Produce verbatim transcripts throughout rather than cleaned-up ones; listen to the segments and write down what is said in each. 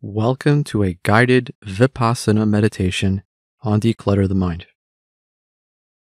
Welcome to a guided Vipassana meditation on Declutter the Mind.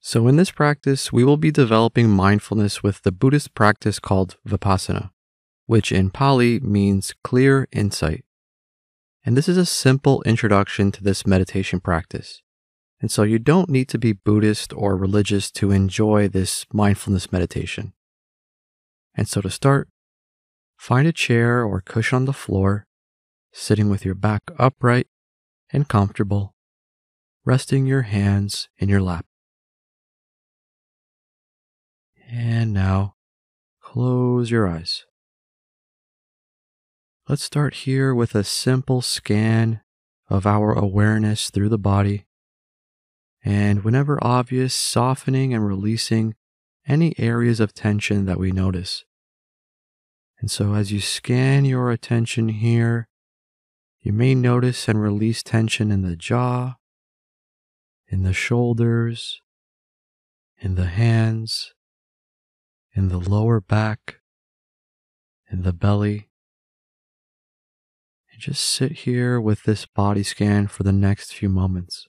So in this practice, we will be developing mindfulness with the Buddhist practice called Vipassana, which in Pali means clear insight. And this is a simple introduction to this meditation practice. And so you don't need to be Buddhist or religious to enjoy this mindfulness meditation. And so to start, find a chair or cushion on the floor, sitting with your back upright and comfortable, resting your hands in your lap. And now, close your eyes. Let's start here with a simple scan of our awareness through the body, and whenever obvious, softening and releasing any areas of tension that we notice. And so as you scan your attention here, you may notice and release tension in the jaw, in the shoulders, in the hands, in the lower back, in the belly. And just sit here with this body scan for the next few moments.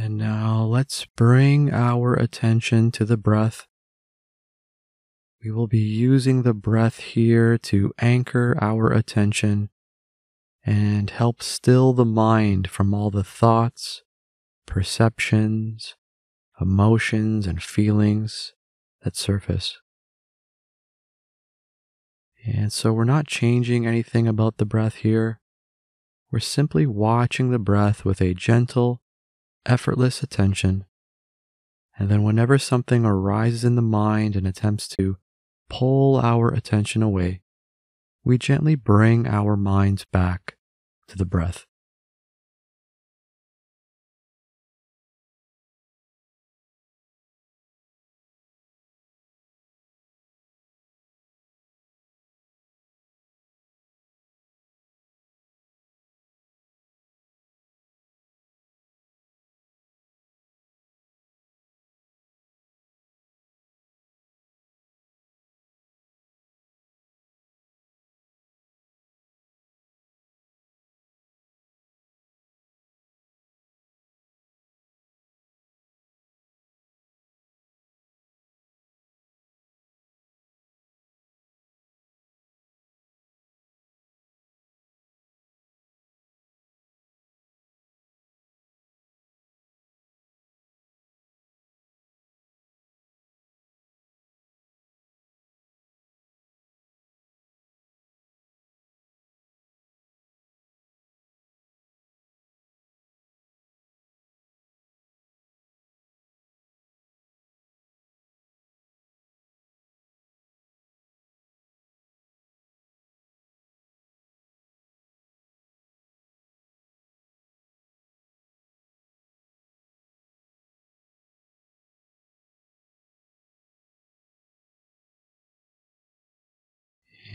And now let's bring our attention to the breath. We will be using the breath here to anchor our attention and help still the mind from all the thoughts, perceptions, emotions, and feelings that surface. And so we're not changing anything about the breath here. We're simply watching the breath with a gentle, effortless attention, and then whenever something arises in the mind and attempts to pull our attention away, we gently bring our minds back to the breath.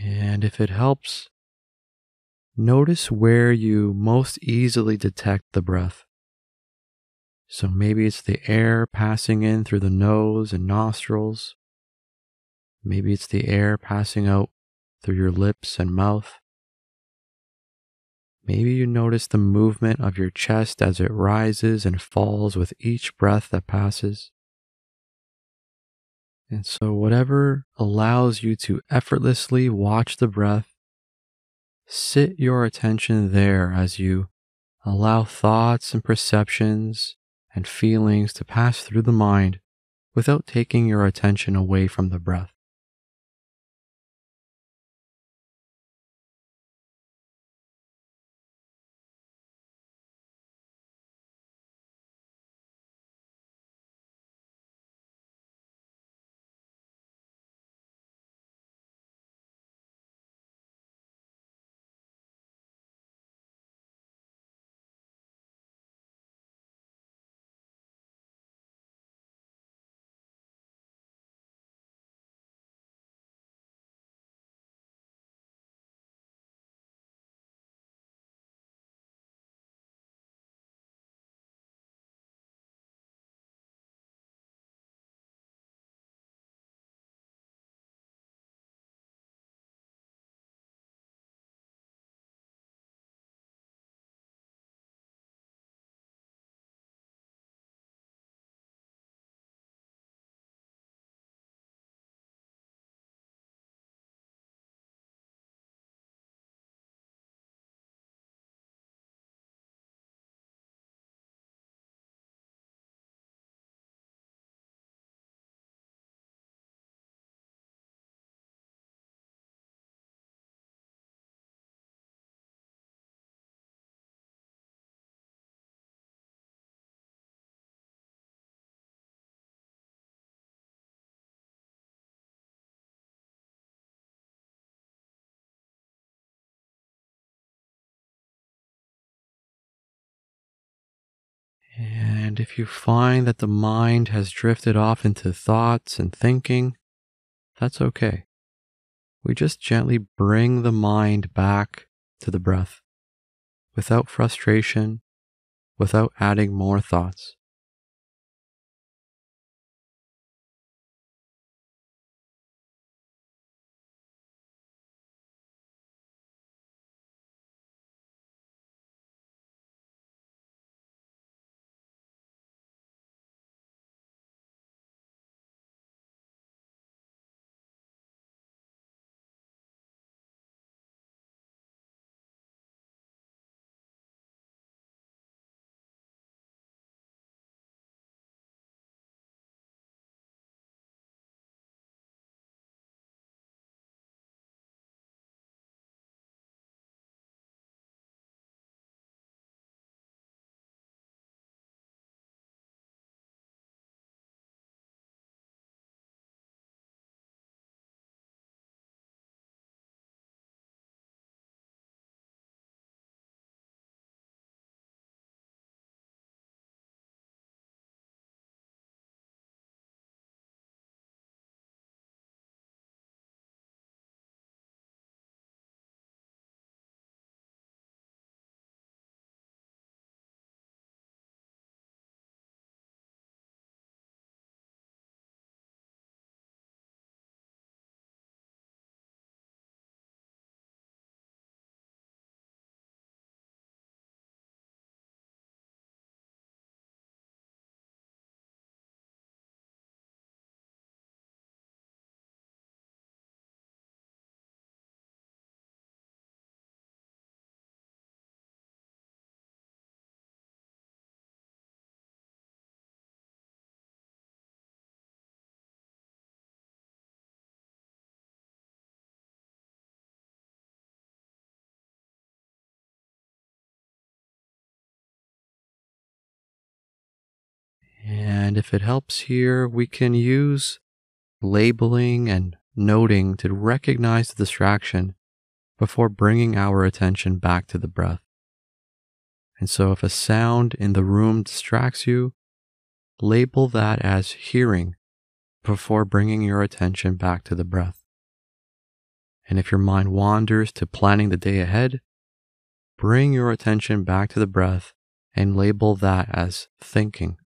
And if it helps, notice where you most easily detect the breath. So maybe it's the air passing in through the nose and nostrils. Maybe it's the air passing out through your lips and mouth. Maybe you notice the movement of your chest as it rises and falls with each breath that passes. And so whatever allows you to effortlessly watch the breath, sit your attention there as you allow thoughts and perceptions and feelings to pass through the mind without taking your attention away from the breath. And if you find that the mind has drifted off into thoughts and thinking, that's okay. We just gently bring the mind back to the breath, without frustration, without adding more thoughts. And if it helps here, we can use labeling and noting to recognize the distraction before bringing our attention back to the breath. And so if a sound in the room distracts you, label that as hearing before bringing your attention back to the breath. And if your mind wanders to planning the day ahead, bring your attention back to the breath and label that as thinking.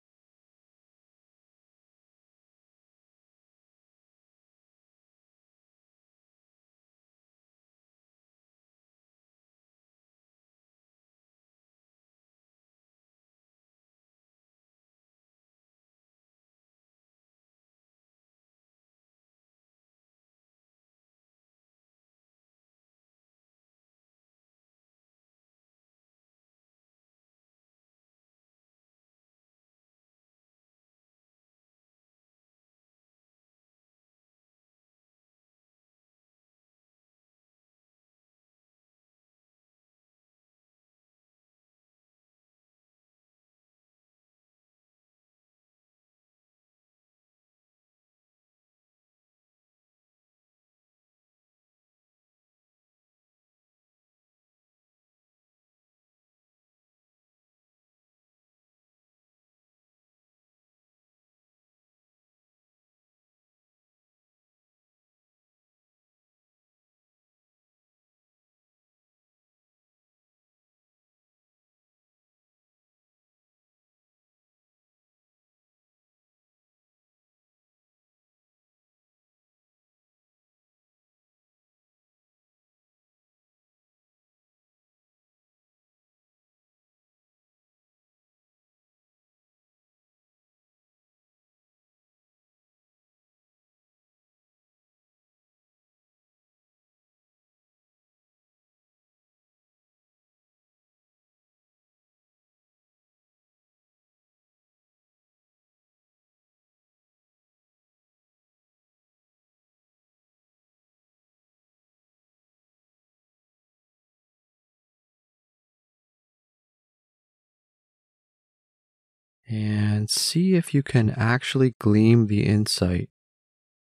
and see if you can actually glean the insight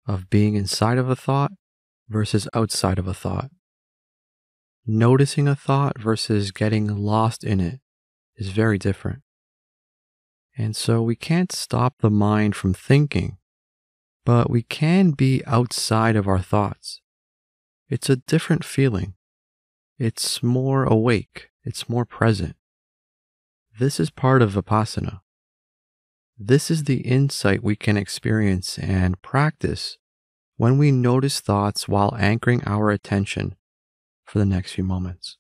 of being inside of a thought versus outside of a thought. Noticing a thought versus getting lost in it is very different. And so we can't stop the mind from thinking, but we can be outside of our thoughts. It's a different feeling. It's more awake. It's more present. This is part of Vipassana. This is the insight we can experience and practice when we notice thoughts while anchoring our attention for the next few moments.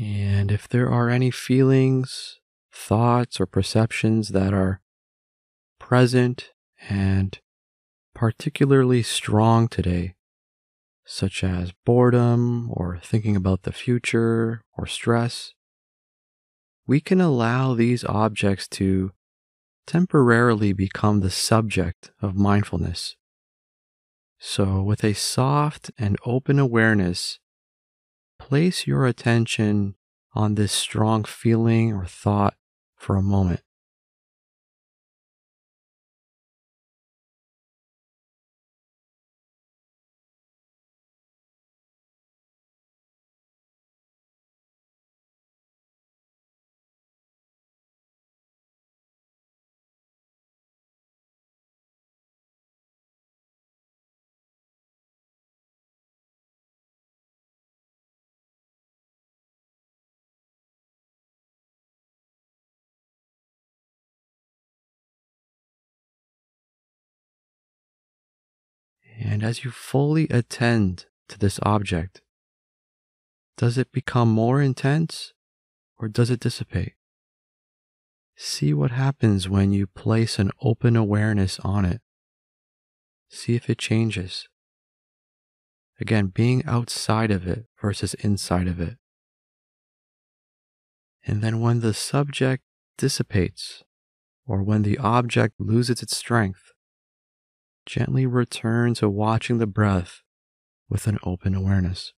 And if there are any feelings, thoughts, or perceptions that are present and particularly strong today, such as boredom or thinking about the future or stress, we can allow these objects to temporarily become the subject of mindfulness. So with a soft and open awareness, place your attention on this strong feeling or thought for a moment. And as you fully attend to this object, does it become more intense or does it dissipate? See what happens when you place an open awareness on it. See if it changes. Again, being outside of it versus inside of it. And then when the subject dissipates or when the object loses its strength, gently return to watching the breath with an open awareness.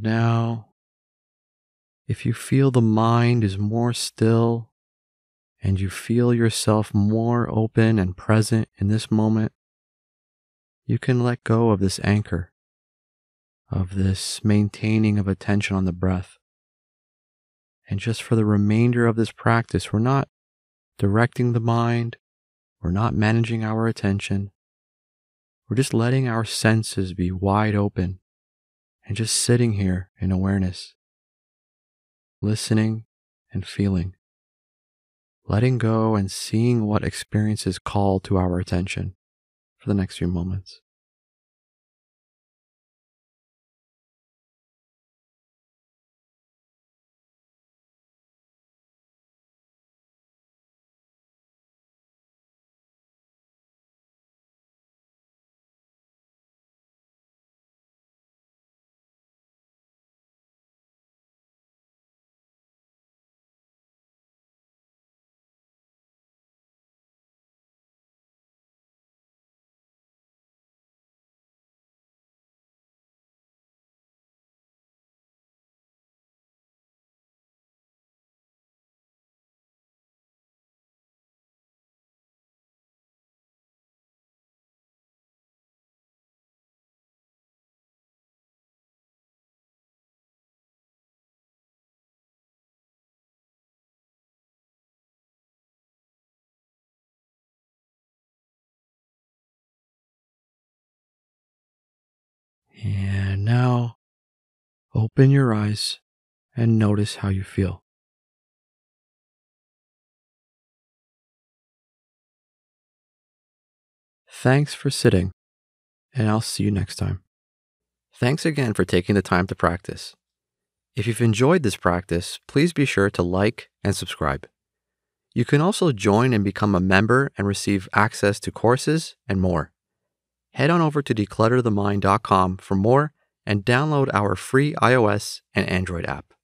And now, if you feel the mind is more still and you feel yourself more open and present in this moment, you can let go of this anchor, of this maintaining of attention on the breath. And just for the remainder of this practice, we're not directing the mind, we're not managing our attention, we're just letting our senses be wide open and just sitting here in awareness, listening and feeling, letting go and seeing what experiences call to our attention for the next few moments. And now, open your eyes and notice how you feel. Thanks for sitting, and I'll see you next time. Thanks again for taking the time to practice. If you've enjoyed this practice, please be sure to like and subscribe. You can also join and become a member and receive access to courses and more. Head on over to declutter the mind dot com for more and download our free iOS and Android app.